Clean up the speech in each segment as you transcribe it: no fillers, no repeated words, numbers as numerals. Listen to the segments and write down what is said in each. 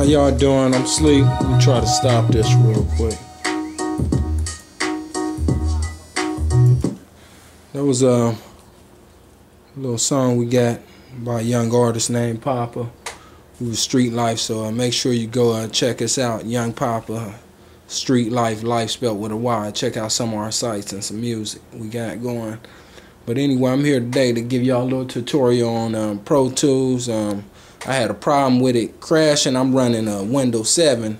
How y'all doing? I'm asleep. Let me try to stop this real quick. That was a little song we got by a young artist named Poppa, who's StreetLyfe. So make sure you go check us out, Yung Poppa StreetLyfe, life spelled with a Y. Check out some of our sites and some music we got going. But anyway, I'm here today to give y'all a little tutorial on Pro Tools. I had a problem with it crashing. I'm running a Windows 7,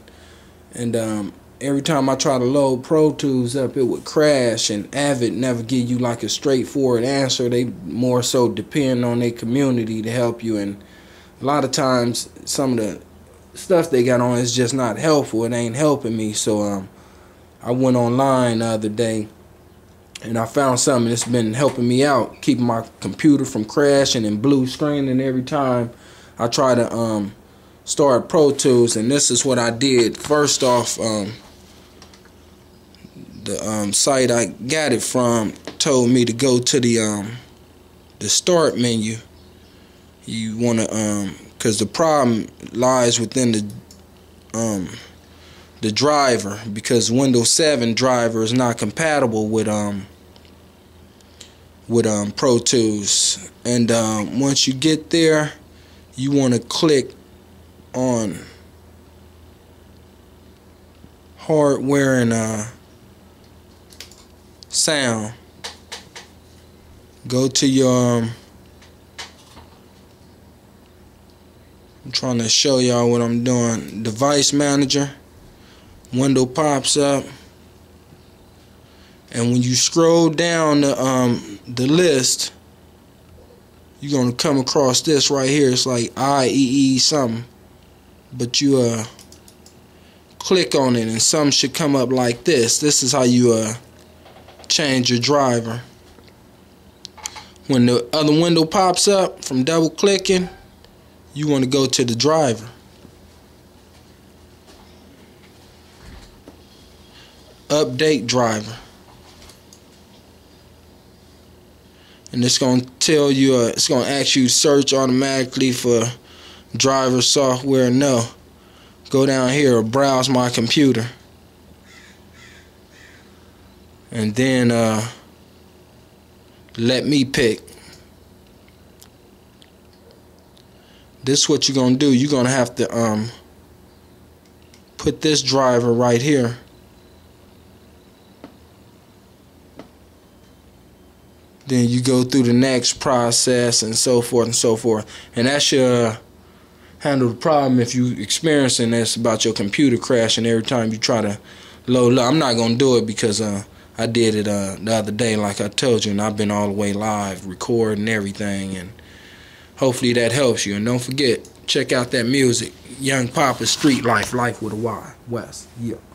and every time I try to load Pro Tools up, it would crash, and Avid never give you like a straightforward answer. They more so depend on their community to help you, and a lot of times some of the stuff they got on is just not helpful. It ain't helping me. So I went online the other day, and I found something that's been helping me out, keeping my computer from crashing and blue screening every time I try to start Pro Tools. And this is what I did. First off, the site I got it from told me to go to the start menu. You want to because the problem lies within the driver, because Windows 7 driver is not compatible with Pro Tools. And once you get there, you want to click on hardware and sound. Go to your I'm trying to show y'all what I'm doing. Device manager window pops up, and when you scroll down the list, you're gonna come across this right here. It's like IEEE something, but you click on it, and some should come up like this. This is how you change your driver. When the other window pops up from double clicking, you want to go to the driver. Update driver, and it's gonna tell you it's gonna ask you search automatically for driver software. No, go down here, browse my computer, and then let me pick. This is what you're gonna do. You're gonna have to put this driver right here. Then you go through the next process and so forth and so forth. And that should handle the problem if you experiencing this about your computer crashing every time you try to load up. I'm not going to do it because I did it the other day like I told you, and I've been all the way live recording everything. And hopefully that helps you. And don't forget, check out that music, Yung Poppa StreetLyfe, life with a Y, West. Yeah.